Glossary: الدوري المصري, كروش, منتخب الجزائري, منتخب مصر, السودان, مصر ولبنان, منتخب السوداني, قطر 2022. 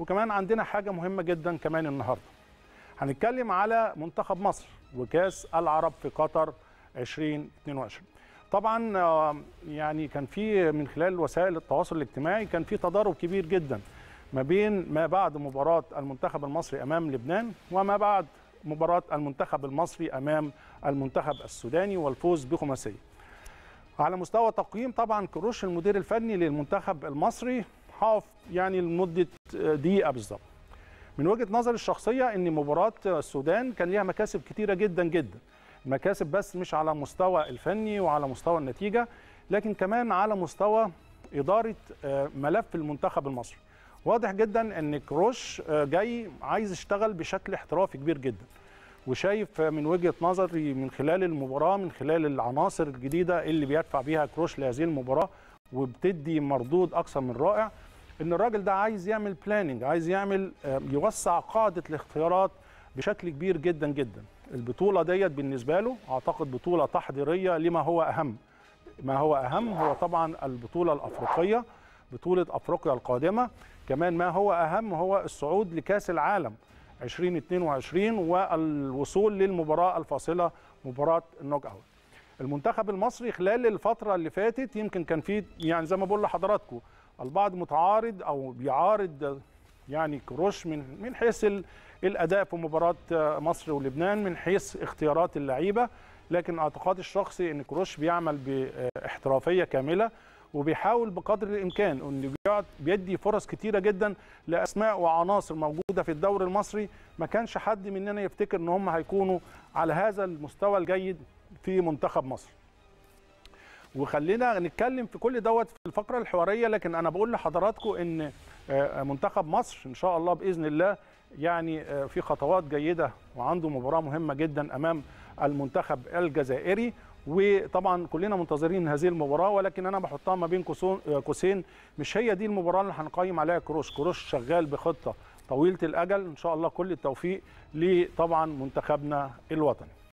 وكمان عندنا حاجة مهمة جدا كمان النهاردة، هنتكلم على منتخب مصر وكاس العرب في قطر 2022. طبعا يعني كان في من خلال وسائل التواصل الاجتماعي كان في تضارب كبير جدا ما بين ما بعد مباراة المنتخب المصري امام لبنان وما بعد مباراة المنتخب المصري امام المنتخب السوداني والفوز بخماسية. على مستوى تقييم طبعا كروش المدير الفني للمنتخب المصري حاف يعني لمدة دقيقة بالظبط. من وجهة نظري الشخصية ان مباراة السودان كان ليها مكاسب كتيرة جدا جدا، مكاسب بس مش على مستوى الفني وعلى مستوى النتيجة، لكن كمان على مستوى إدارة ملف المنتخب المصري. واضح جدا ان كروش جاي عايز يشتغل بشكل احترافي كبير جدا، وشايف من وجهة نظري من خلال المباراة من خلال العناصر الجديدة اللي بيدفع بيها كروش لهذه المباراة وبتدي مردود أكثر من رائع، إن الراجل ده عايز يعمل بلاننج، عايز يعمل يوسع قاعدة الاختيارات بشكل كبير جدا جدا. البطولة ديت بالنسبة له أعتقد بطولة تحضيرية لما هو أهم. ما هو أهم هو طبعا البطولة الأفريقية، بطولة أفريقيا القادمة، كمان ما هو أهم هو الصعود لكأس العالم 2022 والوصول للمباراة الفاصلة مباراة النوك اوت. المنتخب المصري خلال الفترة اللي فاتت يمكن كان في يعني زي ما بقول لحضراتكم البعض متعارض او بيعارض يعني كروش من حيث الاداء في مباراة مصر ولبنان، من حيث اختيارات اللعيبة، لكن اعتقادي الشخصي ان كروش بيعمل باحترافية كاملة وبيحاول بقدر الامكان انه بيدي فرص كتيره جدا لاسماء وعناصر موجوده في الدوري المصري ما كانش حد مننا يفتكر ان هم هيكونوا على هذا المستوى الجيد في منتخب مصر. وخلينا نتكلم في كل دوت في الفقره الحواريه، لكن انا بقول لحضراتكم ان منتخب مصر ان شاء الله باذن الله يعني في خطوات جيده وعنده مباراه مهمه جدا امام المنتخب الجزائري، وطبعا كلنا منتظرين هذه المباراه، ولكن انا بحطها ما بين قوسين مش هي دي المباراه اللي هنقيم عليها كروش. كروش شغال بخطه طويله الاجل، ان شاء الله كل التوفيق لطبعا منتخبنا الوطني.